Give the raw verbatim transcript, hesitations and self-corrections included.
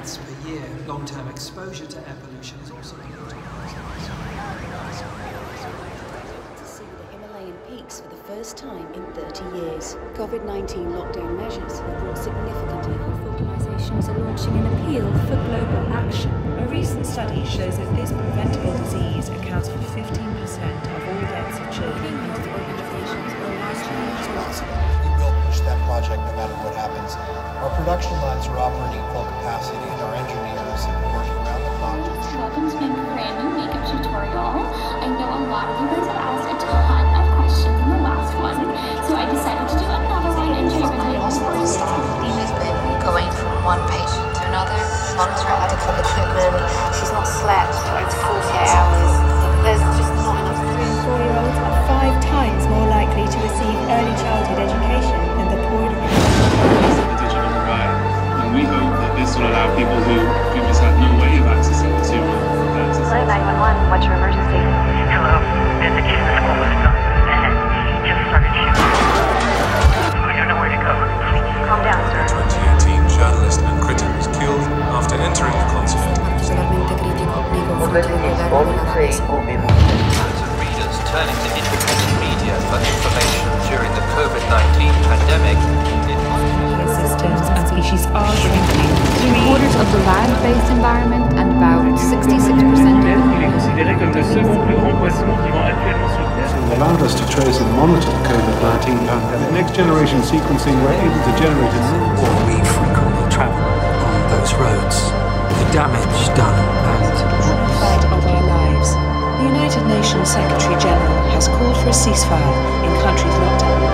deaths per year. Long-term exposure to air pollution is also important. To see the Himalayan peaks for the first time in thirty years. COVID nineteen lockdown measures have brought significant health organisations are launching an appeal for global action. A recent study shows that this preventable disease accounts for fifteen percent of all deaths of children. Health organisations will largely We will push that project no matter what happens. Our production lines are operating at full capacity and our engineers have been working around the clock. Welcome to my brand new makeup tutorial. I know a lot of you guys have asked a ton of questions in the last one, so I decided to do another one and try my own. Stephanie has been going from one patient to another, monitoring medical equipment. She's not slept for over forty-eight hours. There's just not enough room. Four-year-olds are five times more likely to receive early childhood education than the poor. And we hope that this will allow people who who just have no way of accessing to access. nine one one, what's your emergency? Hello, there's a kid in the school with a gun, and he just started shooting. We don't know where to go. Please calm down, sir. twenty eighteen journalist and critic was killed after entering the consulate. Millions of readers turning to internet media for information during the COVID nineteen pandemic. Ecosystems and species are shrinking. Three-quarters of the land-based environment and about sixty-six percent of it allowed us to trace and monitor the COVID nineteen pandemic. Next-generation sequencing were able to generate a new world. We frequently travel on those roads. The damage done and the fight of our lives. The United Nations Secretary-General has called for a ceasefire in countries locked down.